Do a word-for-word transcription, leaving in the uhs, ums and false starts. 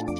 What?